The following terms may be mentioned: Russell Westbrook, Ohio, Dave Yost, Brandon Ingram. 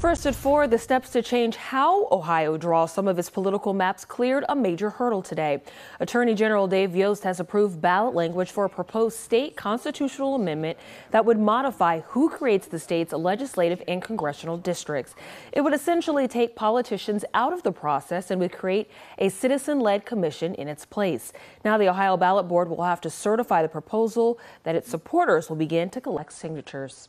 First at 4, the steps to change how Ohio draws some of its political maps cleared a major hurdle today. Attorney General Dave Yost has approved ballot language for a proposed state constitutional amendment that would modify who creates the state's legislative and congressional districts. It would essentially take politicians out of the process and would create a citizen-led commission in its place. Now the Ohio Ballot Board will have to certify the proposal that its supporters will begin to collect signatures.